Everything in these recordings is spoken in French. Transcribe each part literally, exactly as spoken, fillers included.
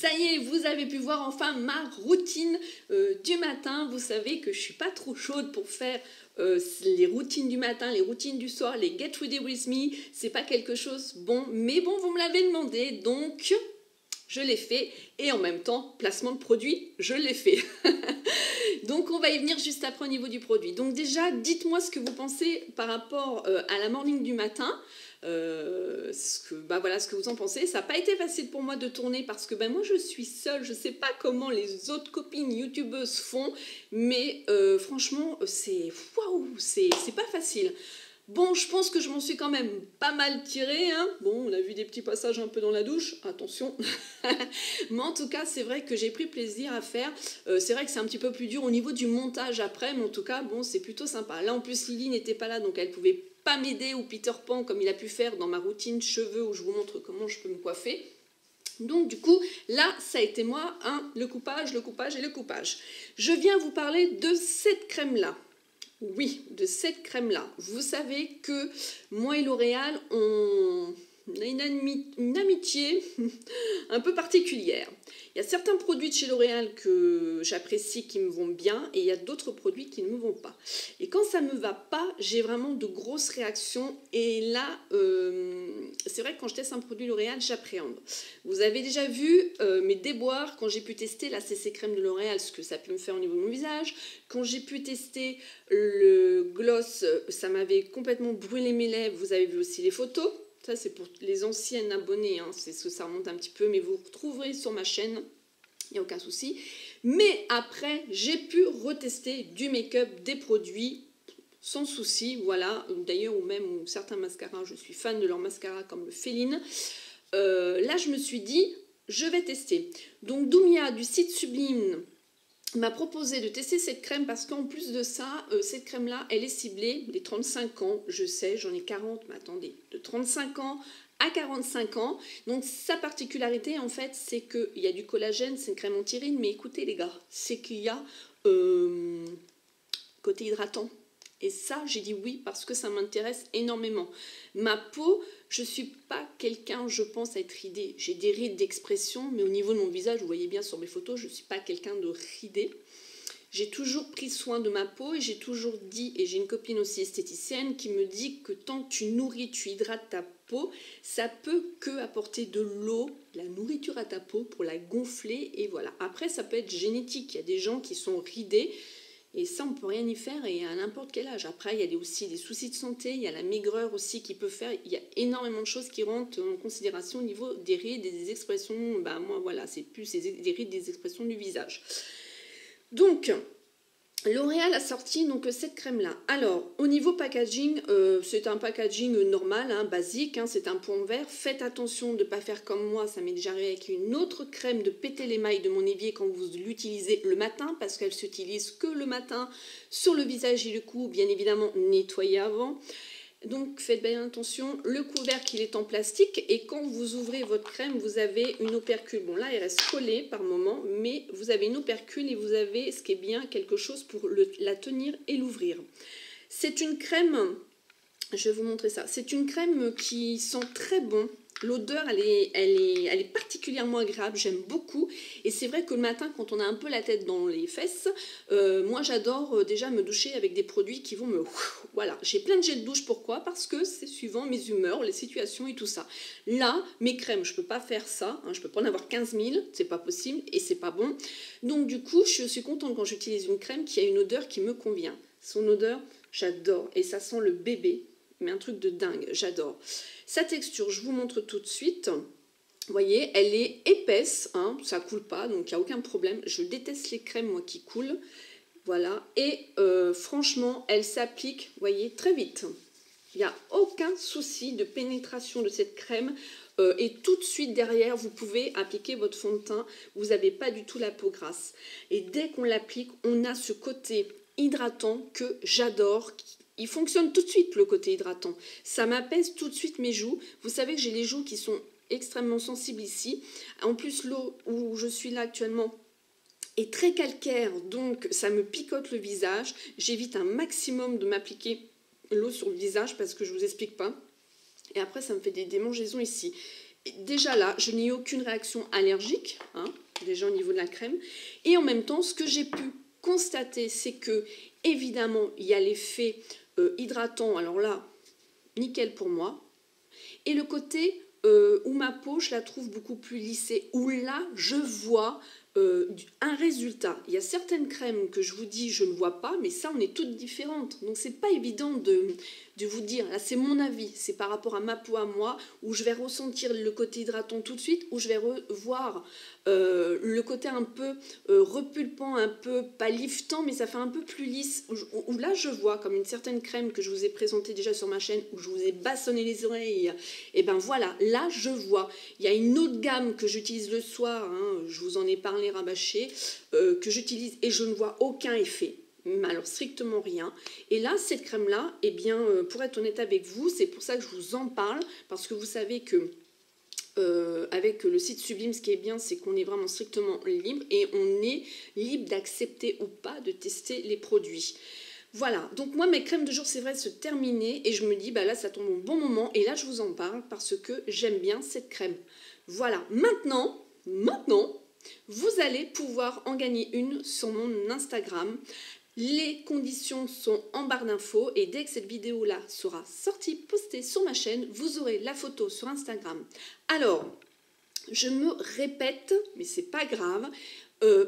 Ça y est, vous avez pu voir enfin ma routine euh, du matin. Vous savez que je suis pas trop chaude pour faire euh, les routines du matin, les routines du soir, les Get Ready With Me. C'est pas quelque chose bon, mais bon, vous me l'avez demandé, donc je l'ai fait. Et en même temps, placement de produit, je l'ai fait. Donc on va y venir juste après au niveau du produit. Donc déjà, dites-moi ce que vous pensez par rapport euh, à la morning du matin. Euh, ce que, bah voilà ce que vous en pensez. Ça n'a pas été facile pour moi de tourner parce que bah, moi je suis seule, je sais pas comment les autres copines youtubeuses font, mais euh, franchement c'est waouh, c'est pas facile. Bon, je pense que je m'en suis quand même pas mal tirée, hein. Bon, on a vu des petits passages un peu dans la douche, attention. Mais en tout cas, c'est vrai que j'ai pris plaisir à faire. Euh, c'est vrai que c'est un petit peu plus dur au niveau du montage après, mais en tout cas, bon, c'est plutôt sympa. Là, en plus, Lily n'était pas là, donc elle pouvait pas m'aider, ou Peter Pan, comme il a pu faire dans ma routine cheveux, où je vous montre comment je peux me coiffer. Donc du coup, là, ça a été moi, hein, le coupage, le coupage et le coupage. Je viens vous parler de cette crème-là. Oui, de cette crème-là. Vous savez que moi et L'Oréal, on a une, ami une amitié un peu particulière. Il y a certains produits de chez L'Oréal que j'apprécie, qui me vont bien, et il y a d'autres produits qui ne me vont pas. Et quand ça ne me va pas, j'ai vraiment de grosses réactions. Et là, euh, c'est vrai que quand je teste un produit L'Oréal, j'appréhende. Vous avez déjà vu euh, mes déboires quand j'ai pu tester la C C crème de L'Oréal, ce que ça peut me faire au niveau de mon visage. Quand j'ai pu tester le gloss, ça m'avait complètement brûlé mes lèvres. Vous avez vu aussi les photos. Ça, c'est pour les anciennes abonnées, hein. C'est ce que ça remonte un petit peu, mais vous retrouverez sur ma chaîne, il n'y a aucun souci. Mais après, j'ai pu retester du make-up, des produits, sans souci, voilà. D'ailleurs, ou même ou certains mascaras, je suis fan de leurs mascaras, comme le Féline. Euh, là, je me suis dit, je vais tester. Donc, Doumia, du site Sublime, m'a proposé de tester cette crème parce qu'en plus de ça, euh, cette crème-là, elle est ciblée des trente-cinq ans. Je sais, j'en ai quarante, mais attendez, de trente-cinq ans à quarante-cinq ans. Donc, sa particularité, en fait, c'est qu'il y a du collagène, c'est une crème anti-rides, mais écoutez, les gars, c'est qu'il y a euh, côté hydratant. Et ça, j'ai dit oui parce que ça m'intéresse énormément. Ma peau, je ne suis pas quelqu'un, je pense, à être ridée. J'ai des rides d'expression, mais au niveau de mon visage, vous voyez bien sur mes photos, je ne suis pas quelqu'un de ridé. J'ai toujours pris soin de ma peau et j'ai toujours dit, et j'ai une copine aussi esthéticienne qui me dit que tant que tu nourris, tu hydrates ta peau, ça peut que apporter de l'eau, de la nourriture à ta peau pour la gonfler. Et voilà. Après, ça peut être génétique. Il y a des gens qui sont ridés, Et ça, on ne peut rien y faire, et à n'importe quel âge. Après, il y a aussi des soucis de santé, il y a la maigreur aussi qui peut faire. Il y a énormément de choses qui rentrent en considération au niveau des rides et des expressions. Bah, moi, voilà, c'est plus des rides, des expressions du visage. Donc, L'Oréal a sorti donc cette crème-là. Alors, au niveau packaging, euh, c'est un packaging normal, hein, basique, hein, c'est un pont vert. Faites attention de ne pas faire comme moi, ça m'est déjà arrivé avec une autre crème de péter les mailles de mon évier quand vous l'utilisez le matin, parce qu'elle s'utilise que le matin sur le visage et le cou, bien évidemment nettoyé avant. Donc faites bien attention, le couvercle il est en plastique et quand vous ouvrez votre crème, vous avez une opercule. Bon là, il reste collé par moment, mais vous avez une opercule et vous avez, ce qui est bien, quelque chose pour le, la tenir et l'ouvrir. C'est une crème, je vais vous montrer ça, c'est une crème qui sent très bon. L'odeur, elle est, elle, est, elle est particulièrement agréable, j'aime beaucoup. Et c'est vrai que le matin, quand on a un peu la tête dans les fesses, euh, moi j'adore euh, déjà me doucher avec des produits qui vont me... Ouf, voilà, j'ai plein de gels de douche, pourquoi? Parce que c'est suivant mes humeurs, les situations et tout ça. Là, mes crèmes, je ne peux pas faire ça, hein, je ne peux pas en avoir quinze mille, c'est pas possible et c'est pas bon. Donc du coup, je suis contente quand j'utilise une crème qui a une odeur qui me convient. Son odeur, j'adore et ça sent le bébé. Mais un truc de dingue, j'adore. Sa texture, je vous montre tout de suite. Vous voyez, elle est épaisse, hein, ça coule pas, donc il n'y a aucun problème. Je déteste les crèmes, moi, qui coulent. Voilà, et euh, franchement, elle s'applique, vous voyez, très vite. Il n'y a aucun souci de pénétration de cette crème. Euh, et tout de suite derrière, vous pouvez appliquer votre fond de teint. Vous n'avez pas du tout la peau grasse. Et dès qu'on l'applique, on a ce côté hydratant que j'adore. Il fonctionne tout de suite, le côté hydratant. Ça m'apaise tout de suite mes joues. Vous savez que j'ai les joues qui sont extrêmement sensibles ici. En plus, l'eau où je suis là actuellement est très calcaire, donc ça me picote le visage. J'évite un maximum de m'appliquer l'eau sur le visage parce que je ne vous explique pas. Et après, ça me fait des démangeaisons ici. Et déjà là, je n'ai aucune réaction allergique, hein, déjà au niveau de la crème. Et en même temps, ce que j'ai pu constater, c'est que, évidemment, il y a l'effet... Euh, hydratant, alors là, nickel pour moi. Et le côté euh, où ma peau, je la trouve beaucoup plus lissée, où là, je vois euh, un résultat. Il y a certaines crèmes que je vous dis, je ne vois pas, mais ça, on est toutes différentes. Donc, c'est pas évident de, de vous dire, là, c'est mon avis, c'est par rapport à ma peau à moi, où je vais ressentir le côté hydratant tout de suite, où je vais revoir euh, le côté un peu euh, repulpant, un peu pas liftant, mais ça fait un peu plus lisse, où, où, où là je vois, comme une certaine crème que je vous ai présentée déjà sur ma chaîne, où je vous ai bassonné les oreilles, et ben voilà, là je vois. Il y a une autre gamme que j'utilise le soir, hein, je vous en ai parlé, rabâché, euh, que j'utilise et je ne vois aucun effet. Alors strictement rien. Et là, cette crème là, et eh bien euh, pour être honnête avec vous, c'est pour ça que je vous en parle, parce que vous savez que euh, avec le site Sublime, ce qui est bien, c'est qu'on est vraiment strictement libre et on est libre d'accepter ou pas de tester les produits. Voilà, donc moi mes crèmes de jour, c'est vrai, se terminaient et je me dis bah là ça tombe au bon moment et là je vous en parle parce que j'aime bien cette crème. Voilà, maintenant, maintenant vous allez pouvoir en gagner une sur mon Instagram. Les conditions sont en barre d'infos et dès que cette vidéo-là sera sortie, postée sur ma chaîne, vous aurez la photo sur Instagram. Alors, je me répète, mais c'est pas grave, euh,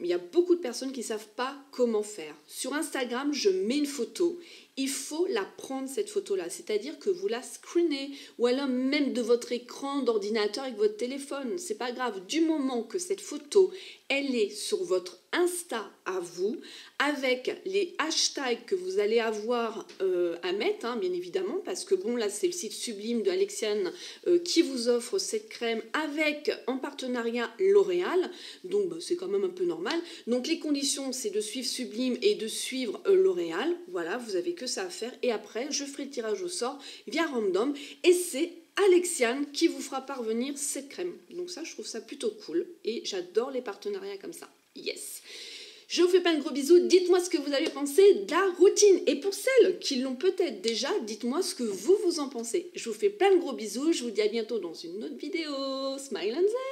il y a beaucoup de personnes qui ne savent pas comment faire. Sur Instagram, je mets une photo. Il faut la prendre, cette photo-là. C'est-à-dire que vous la screenez ou alors même de votre écran d'ordinateur avec votre téléphone. C'est pas grave. Du moment que cette photo, elle est sur votre Insta à vous, avec les hashtags que vous allez avoir euh, à mettre, hein, bien évidemment, parce que bon, là, c'est le site Sublime de Alexiane euh, qui vous offre cette crème avec, en partenariat, L'Oréal. Donc, bah, c'est quand même un peu normal. Donc, les conditions, c'est de suivre Sublime et de suivre euh, L'Oréal. Voilà, vous avez que ça à faire et après je ferai le tirage au sort via random et c'est Alexiane qui vous fera parvenir cette crème. Donc ça, je trouve ça plutôt cool et j'adore les partenariats comme ça. Yes, je vous fais plein de gros bisous. Dites-moi ce que vous avez pensé de la routine et pour celles qui l'ont peut-être déjà, dites-moi ce que vous vous en pensez. Je vous fais plein de gros bisous, je vous dis à bientôt dans une autre vidéo. Smile and smile.